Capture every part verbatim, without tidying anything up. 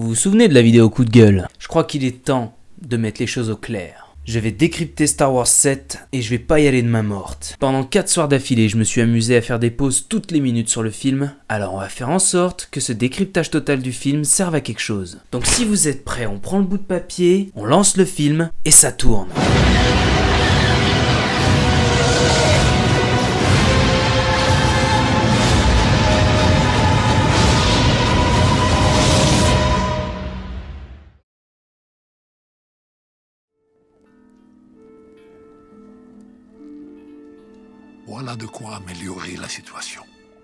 Vous vous souvenez de la vidéo coup de gueule? Je crois qu'il est temps de mettre les choses au clair. Je vais décrypter Star Wars sept et je vais pas y aller de main morte. Pendant quatre soirs d'affilée, je me suis amusé à faire des pauses toutes les minutes sur le film, alors on va faire en sorte que ce décryptage total du film serve à quelque chose. Donc si vous êtes prêts, on prend le bout de papier, on lance le film et ça tourne. Voilà de quoi améliorer la situation.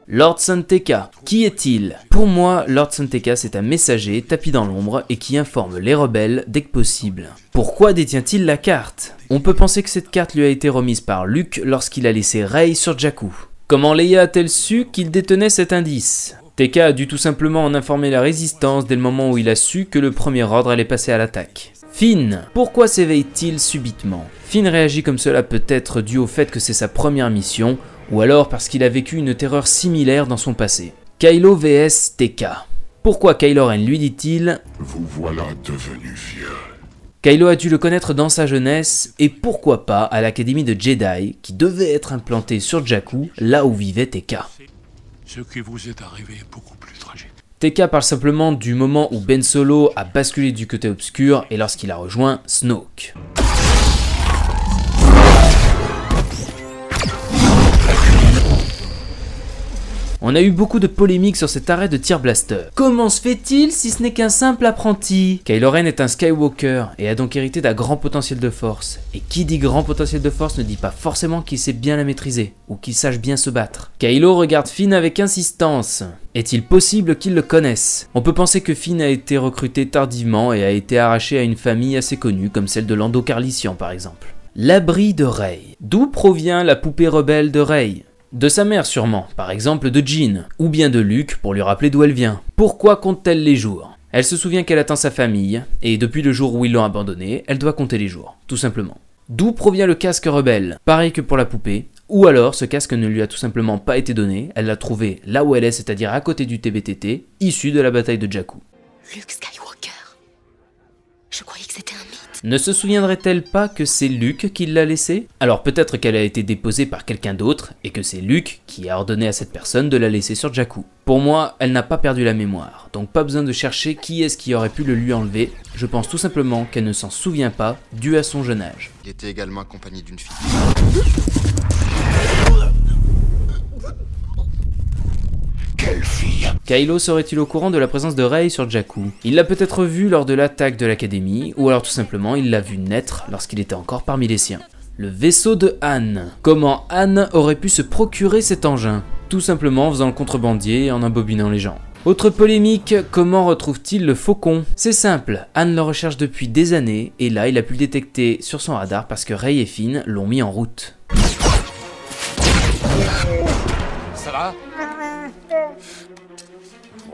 Lor San Tekka, qui est-il? Pour moi, Lor San Tekka, c'est un messager tapi dans l'ombre et qui informe les rebelles dès que possible. Pourquoi détient-il la carte? On peut penser que cette carte lui a été remise par Luke lorsqu'il a laissé Rey sur Jakku. Comment Leia a-t-elle su qu'il détenait cet indice? T K a dû tout simplement en informer la Résistance dès le moment où il a su que le Premier Ordre allait passer à l'attaque. Finn, pourquoi s'éveille-t-il subitement? Finn réagit comme cela peut-être dû au fait que c'est sa première mission, ou alors parce qu'il a vécu une terreur similaire dans son passé. Kylo vs T K. Pourquoi Kylo Ren lui dit-il « Vous voilà devenu vieux ». Kylo a dû le connaître dans sa jeunesse, et pourquoi pas à l'académie de Jedi, qui devait être implantée sur Jakku, là où vivait T K. Ce qui vous est arrivé est beaucoup plus tragique. T K parle simplement du moment où Ben Solo a basculé du côté obscur et lorsqu'il a rejoint Snoke. On a eu beaucoup de polémiques sur cet arrêt de tir blaster. Comment se fait-il si ce n'est qu'un simple apprenti? Kylo Ren est un Skywalker et a donc hérité d'un grand potentiel de force. Et qui dit grand potentiel de force ne dit pas forcément qu'il sait bien la maîtriser ou qu'il sache bien se battre. Kylo regarde Finn avec insistance. Est-il possible qu'il le connaisse? On peut penser que Finn a été recruté tardivement et a été arraché à une famille assez connue comme celle de Lando Calrissian par exemple. L'abri de Rey. D'où provient la poupée rebelle de Rey? De sa mère sûrement, par exemple de Jinn, ou bien de Luke pour lui rappeler d'où elle vient. Pourquoi compte-t-elle les jours? Elle se souvient qu'elle attend sa famille, et depuis le jour où ils l'ont abandonnée, elle doit compter les jours, tout simplement. D'où provient le casque rebelle? Pareil que pour la poupée, ou alors ce casque ne lui a tout simplement pas été donné, elle l'a trouvé là où elle est, c'est-à-dire à côté du T B T T, issu de la bataille de Jakku. Luke Skywalker, je croyais que c'était un mythe. Ne se souviendrait-elle pas que c'est Luke qui l'a laissée? Alors peut-être qu'elle a été déposée par quelqu'un d'autre et que c'est Luke qui a ordonné à cette personne de la laisser sur Jakku. Pour moi, elle n'a pas perdu la mémoire, donc pas besoin de chercher qui est-ce qui aurait pu le lui enlever. Je pense tout simplement qu'elle ne s'en souvient pas, dû à son jeune âge. Il était également accompagné d'une fille. Kylo serait-il au courant de la présence de Rey sur Jakku? Il l'a peut-être vu lors de l'attaque de l'académie, ou alors tout simplement il l'a vu naître lorsqu'il était encore parmi les siens. Le vaisseau de Han. Comment Han aurait pu se procurer cet engin? Tout simplement en faisant le contrebandier et en imbobinant les gens. Autre polémique, comment retrouve-t-il le Faucon? C'est simple, Han le recherche depuis des années, et là il a pu le détecter sur son radar parce que Rey et Finn l'ont mis en route. Ça va?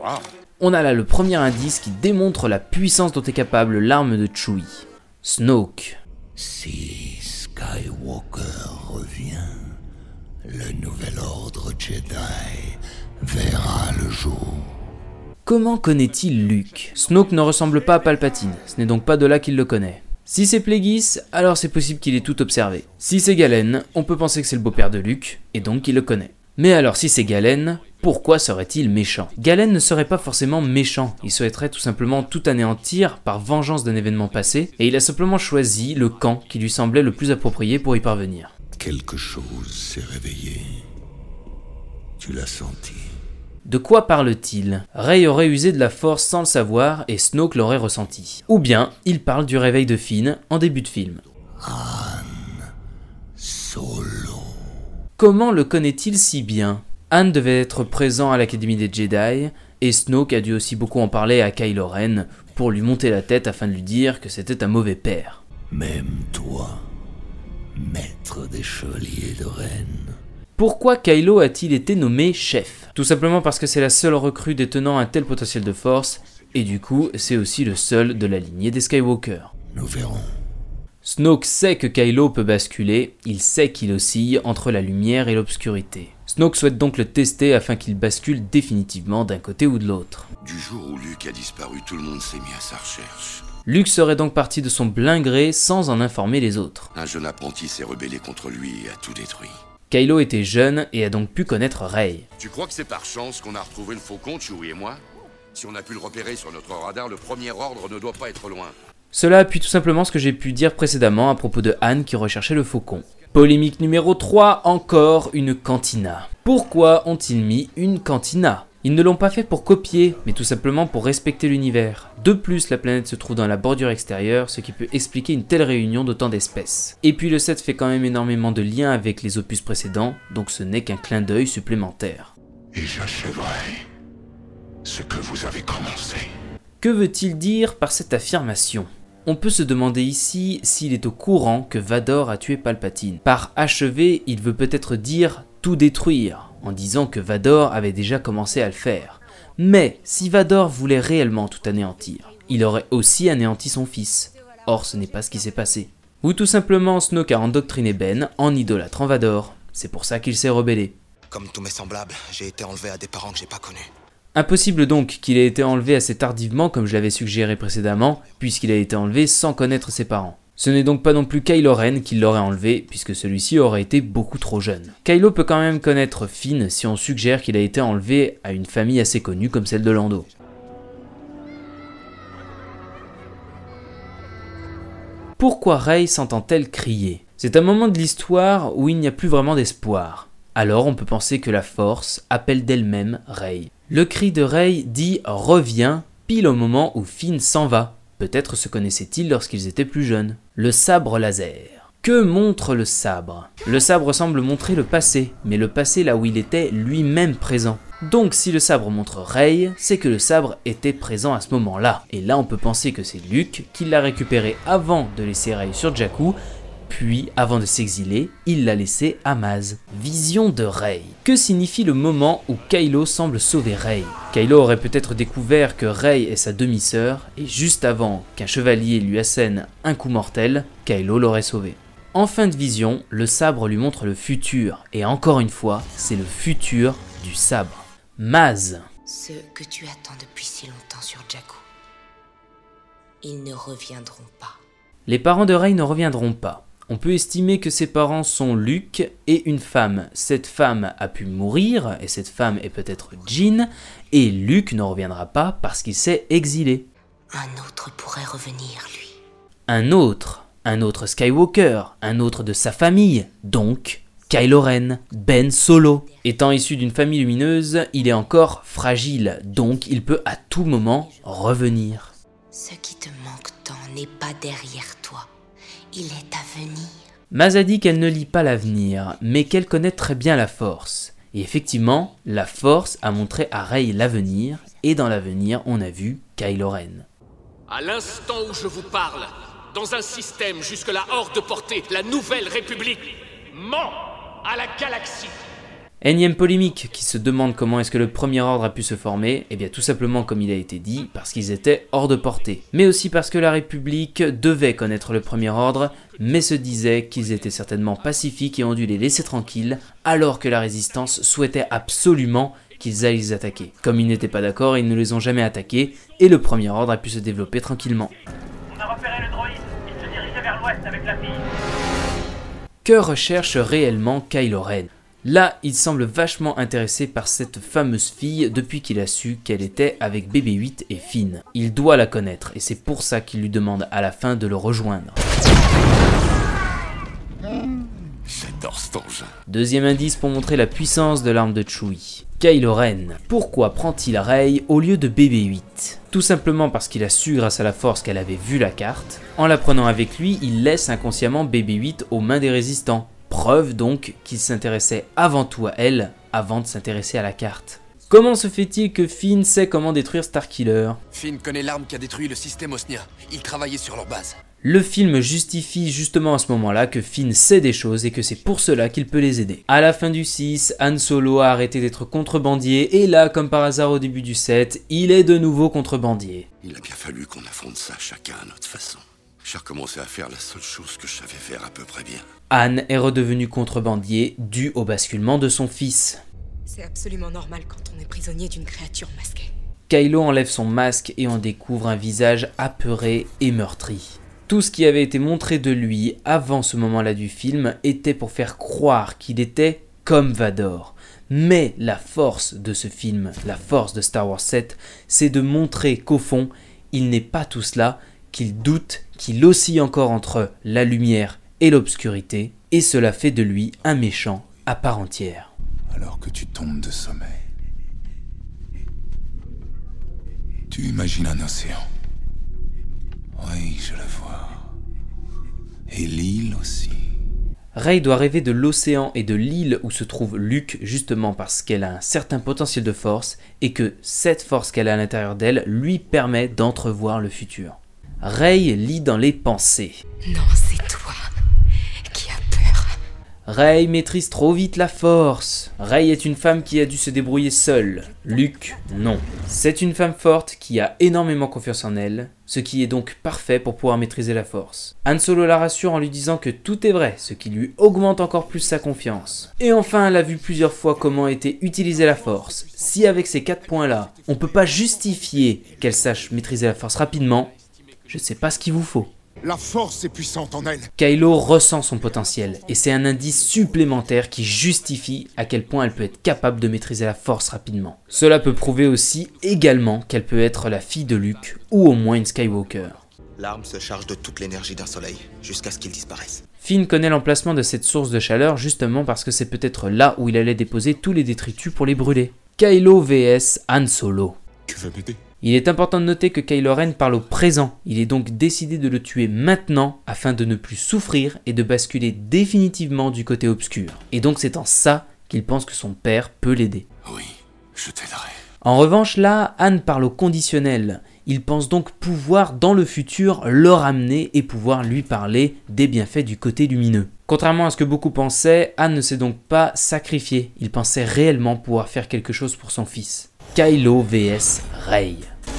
Wow. On a là le premier indice qui démontre la puissance dont est capable l'arme de Chewie. Snoke. Si Skywalker revient, le nouvel ordre Jedi verra le jour. Comment connaît-il Luke? Snoke ne ressemble pas à Palpatine, ce n'est donc pas de là qu'il le connaît. Si c'est Plagueis, alors c'est possible qu'il ait tout observé. Si c'est Galen, on peut penser que c'est le beau-père de Luke, et donc qu'il le connaît. Mais alors si c'est Galen, pourquoi serait-il méchant? Galen ne serait pas forcément méchant, il souhaiterait tout simplement tout anéantir par vengeance d'un événement passé, et il a simplement choisi le camp qui lui semblait le plus approprié pour y parvenir. Quelque chose s'est réveillé. Tu l'as senti. De quoi parle-t-il? Rey aurait usé de la force sans le savoir et Snoke l'aurait ressenti. Ou bien, il parle du réveil de Finn en début de film. Han Solo. Comment le connaît-il si bien? Han devait être présent à l'académie des Jedi, et Snoke a dû aussi beaucoup en parler à Kylo Ren pour lui monter la tête afin de lui dire que c'était un mauvais père. Même toi, maître des Chevaliers de Ren. Pourquoi Kylo a-t-il été nommé chef? Tout simplement parce que c'est la seule recrue détenant un tel potentiel de force, et du coup, c'est aussi le seul de la lignée des Skywalker. Nous verrons. Snoke sait que Kylo peut basculer, il sait qu'il oscille entre la lumière et l'obscurité. Snoke souhaite donc le tester afin qu'il bascule définitivement d'un côté ou de l'autre. Du jour où Luke a disparu, tout le monde s'est mis à sa recherche. Luke serait donc parti de son plein gré sans en informer les autres. Un jeune apprenti s'est rebellé contre lui et a tout détruit. Kylo était jeune et a donc pu connaître Rey. Tu crois que c'est par chance qu'on a retrouvé le Faucon, Chewie et moi? Si on a pu le repérer sur notre radar, le Premier Ordre ne doit pas être loin. Cela appuie tout simplement ce que j'ai pu dire précédemment à propos de Han qui recherchait le Faucon. Polémique numéro trois, encore une cantina. Pourquoi ont-ils mis une cantina? Ils ne l'ont pas fait pour copier, mais tout simplement pour respecter l'univers. De plus, la planète se trouve dans la bordure extérieure, ce qui peut expliquer une telle réunion d'autant d'espèces. Et puis le sept fait quand même énormément de liens avec les opus précédents, donc ce n'est qu'un clin d'œil supplémentaire. Et j'achèverai ce que vous avez commencé. Que veut-il dire par cette affirmation? On peut se demander ici s'il est au courant que Vador a tué Palpatine. Par achever, il veut peut-être dire tout détruire, en disant que Vador avait déjà commencé à le faire. Mais si Vador voulait réellement tout anéantir, il aurait aussi anéanti son fils. Or, ce n'est pas ce qui s'est passé. Ou tout simplement, Snoke a endoctriné Ben en idolâtrant Vador. C'est pour ça qu'il s'est rebellé. Comme tous mes semblables, j'ai été enlevé à des parents que j'ai pas connus. Impossible donc qu'il ait été enlevé assez tardivement comme je l'avais suggéré précédemment, puisqu'il a été enlevé sans connaître ses parents. Ce n'est donc pas non plus Kylo Ren qui l'aurait enlevé, puisque celui-ci aurait été beaucoup trop jeune. Kylo peut quand même connaître Finn si on suggère qu'il a été enlevé à une famille assez connue comme celle de Lando. Pourquoi Rey s'entend-elle crier? C'est un moment de l'histoire où il n'y a plus vraiment d'espoir. Alors on peut penser que la Force appelle d'elle-même Rey. Le cri de Rey dit « reviens » pile au moment où Finn s'en va. Peut-être se connaissaient-ils lorsqu'ils étaient plus jeunes. Le sabre laser. Que montre le sabre? Le sabre semble montrer le passé, mais le passé là où il était lui-même présent. Donc si le sabre montre Rey, c'est que le sabre était présent à ce moment-là. Et là on peut penser que c'est Luke qui l'a récupéré avant de laisser Rey sur Jakku, puis, avant de s'exiler, il l'a laissé à Maz. Vision de Rey. Que signifie le moment où Kylo semble sauver Rey? Kylo aurait peut-être découvert que Rey est sa demi-sœur, et juste avant qu'un chevalier lui assène un coup mortel, Kylo l'aurait sauvé. En fin de vision, le sabre lui montre le futur, et encore une fois, c'est le futur du sabre. Maz. Ce que tu attends depuis si longtemps sur Jakku, ils ne reviendront pas. Les parents de Rey ne reviendront pas. On peut estimer que ses parents sont Luke et une femme. Cette femme a pu mourir, et cette femme est peut-être Jinn, et Luke ne reviendra pas parce qu'il s'est exilé. Un autre pourrait revenir, lui. Un autre, un autre Skywalker, un autre de sa famille, donc Kylo Ren, Ben Solo. Étant issu d'une famille lumineuse, il est encore fragile, donc il peut à tout moment revenir. Ce qui te manque tant n'est pas derrière toi. Il est à venir. Maz a dit qu'elle ne lit pas l'avenir, mais qu'elle connaît très bien la Force. Et effectivement, la Force a montré à Rey l'avenir, et dans l'avenir, on a vu Kylo Ren. À l'instant où je vous parle, dans un système jusque-là hors de portée, la Nouvelle République ment à la galaxie. Énième polémique qui se demande comment est-ce que le Premier Ordre a pu se former, et bien tout simplement comme il a été dit, parce qu'ils étaient hors de portée. Mais aussi parce que la République devait connaître le Premier Ordre, mais se disait qu'ils étaient certainement pacifiques et ont dû les laisser tranquilles, alors que la Résistance souhaitait absolument qu'ils aillent les attaquer. Comme ils n'étaient pas d'accord, ils ne les ont jamais attaqués, et le Premier Ordre a pu se développer tranquillement. On a repéré le droïde, il se dirigeait vers l'ouest avec la fille. Que recherche réellement Kylo Ren? Là, il semble vachement intéressé par cette fameuse fille depuis qu'il a su qu'elle était avec B B huit et Finn. Il doit la connaître et c'est pour ça qu'il lui demande à la fin de le rejoindre. J'adore cet engin. Deuxième indice pour montrer la puissance de l'arme de Chewie. Kylo Ren. Pourquoi prend-il Rey au lieu de B B huit? Tout simplement parce qu'il a su grâce à la Force qu'elle avait vu la carte. En la prenant avec lui, il laisse inconsciemment B B huit aux mains des résistants. Preuve donc qu'il s'intéressait avant tout à elle, avant de s'intéresser à la carte. Comment se fait-il que Finn sait comment détruire Starkiller? Finn connaît l'arme qui a détruit le système Osnia, il travaillait sur leur base. Le film justifie justement à ce moment-là que Finn sait des choses et que c'est pour cela qu'il peut les aider. À la fin du six, Han Solo a arrêté d'être contrebandier et là, comme par hasard au début du sept, il est de nouveau contrebandier. Il a bien fallu qu'on affronte ça chacun à notre façon. J'ai recommencé à faire la seule chose que je savais faire à peu près bien. Han est redevenu contrebandier dû au basculement de son fils. C'est absolument normal quand on est prisonnier d'une créature masquée. Kylo enlève son masque et en découvre un visage apeuré et meurtri. Tout ce qui avait été montré de lui avant ce moment-là du film était pour faire croire qu'il était comme Vador. Mais la force de ce film, la force de Star Wars sept, c'est de montrer qu'au fond, il n'est pas tout cela, qu'il doute, qu'il oscille encore entre la lumière et l'obscurité, et cela fait de lui un méchant à part entière. Alors que tu tombes de sommeil, tu imagines un océan. Oui, je le vois. Et l'île aussi. Rey doit rêver de l'océan et de l'île où se trouve Luke, justement parce qu'elle a un certain potentiel de force et que cette force qu'elle a à l'intérieur d'elle lui permet d'entrevoir le futur. Rey lit dans les pensées. Non, c'est toi qui as peur. Rey maîtrise trop vite la force. Rey est une femme qui a dû se débrouiller seule. Luke, non. C'est une femme forte qui a énormément confiance en elle, ce qui est donc parfait pour pouvoir maîtriser la force. Han Solo la rassure en lui disant que tout est vrai, ce qui lui augmente encore plus sa confiance. Et enfin, elle a vu plusieurs fois comment était utilisée la force. Si avec ces quatre points-là, on peut pas justifier qu'elle sache maîtriser la force rapidement, je sais pas ce qu'il vous faut. La force est puissante en elle. Kylo ressent son potentiel, et c'est un indice supplémentaire qui justifie à quel point elle peut être capable de maîtriser la force rapidement. Cela peut prouver aussi également qu'elle peut être la fille de Luke, ou au moins une Skywalker. L'arme se charge de toute l'énergie d'un soleil, jusqu'à ce qu'il disparaisse. Finn connaît l'emplacement de cette source de chaleur justement parce que c'est peut-être là où il allait déposer tous les détritus pour les brûler. Kylo vs Han Solo. Tu veux m'aider ? Il est important de noter que Kylo Ren parle au présent, il est donc décidé de le tuer maintenant afin de ne plus souffrir et de basculer définitivement du côté obscur. Et donc c'est en ça qu'il pense que son père peut l'aider. Oui, je t'aiderai. En revanche là, Han parle au conditionnel, il pense donc pouvoir dans le futur le ramener et pouvoir lui parler des bienfaits du côté lumineux. Contrairement à ce que beaucoup pensaient, Han ne s'est donc pas sacrifié, il pensait réellement pouvoir faire quelque chose pour son fils. Kylo vs Rey.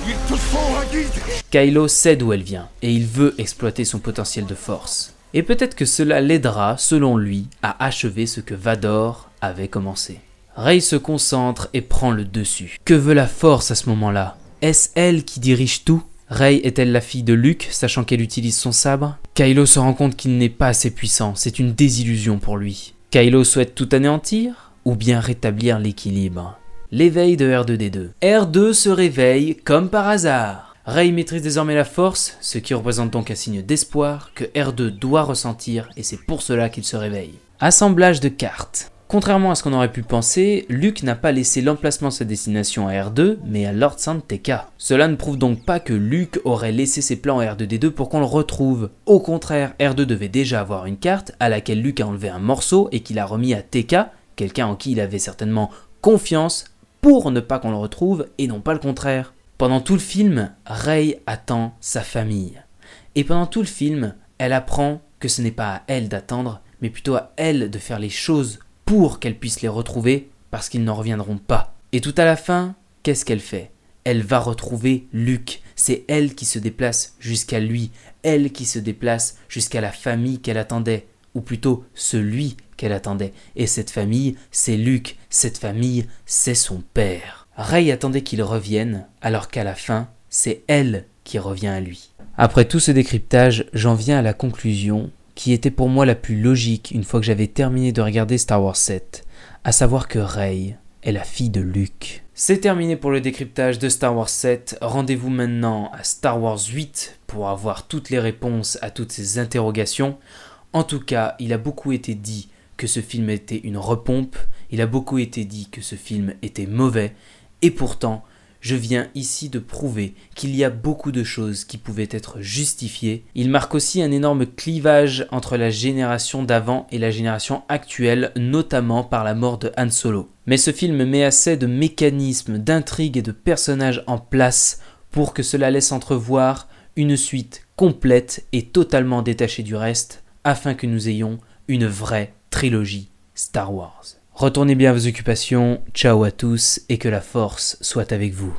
Il te faut un guide. Kylo sait d'où elle vient et il veut exploiter son potentiel de force. Et peut-être que cela l'aidera, selon lui, à achever ce que Vador avait commencé. Rey se concentre et prend le dessus. Que veut la force à ce moment-là? Est-ce elle qui dirige tout? Rey est-elle la fille de Luke, sachant qu'elle utilise son sabre? Kylo se rend compte qu'il n'est pas assez puissant, c'est une désillusion pour lui. Kylo souhaite tout anéantir ou bien rétablir l'équilibre? L'éveil de R deux D deux. R deux se réveille comme par hasard. Rey maîtrise désormais la force, ce qui représente donc un signe d'espoir que R deux doit ressentir et c'est pour cela qu'il se réveille. Assemblage de cartes. Contrairement à ce qu'on aurait pu penser, Luke n'a pas laissé l'emplacement de sa destination à R deux, mais à Lor San Tekka. Cela ne prouve donc pas que Luke aurait laissé ses plans à R deux D deux pour qu'on le retrouve. Au contraire, R deux devait déjà avoir une carte à laquelle Luke a enlevé un morceau et qu'il a remis à T K, quelqu'un en qui il avait certainement confiance, pour ne pas qu'on le retrouve et non pas le contraire. Pendant tout le film, Rey attend sa famille. Et pendant tout le film, elle apprend que ce n'est pas à elle d'attendre, mais plutôt à elle de faire les choses pour qu'elle puisse les retrouver, parce qu'ils n'en reviendront pas. Et tout à la fin, qu'est-ce qu'elle fait? Elle va retrouver Luke. C'est elle qui se déplace jusqu'à lui, elle qui se déplace jusqu'à la famille qu'elle attendait, ou plutôt celui qu'elle attendait. Et cette famille, c'est Luke. Cette famille, c'est son père. Rey attendait qu'il revienne, alors qu'à la fin, c'est elle qui revient à lui. Après tout ce décryptage, j'en viens à la conclusion, qui était pour moi la plus logique une fois que j'avais terminé de regarder Star Wars sept, à savoir que Rey est la fille de Luke. C'est terminé pour le décryptage de Star Wars sept. Rendez-vous maintenant à Star Wars huit pour avoir toutes les réponses à toutes ces interrogations. En tout cas, il a beaucoup été dit que ce film était une repompe, il a beaucoup été dit que ce film était mauvais, et pourtant, je viens ici de prouver qu'il y a beaucoup de choses qui pouvaient être justifiées. Il marque aussi un énorme clivage entre la génération d'avant et la génération actuelle, notamment par la mort de Han Solo. Mais ce film met assez de mécanismes, d'intrigues et de personnages en place pour que cela laisse entrevoir une suite complète et totalement détachée du reste, afin que nous ayons une vraie trilogie Star Wars. Retournez bien à vos occupations, ciao à tous et que la force soit avec vous.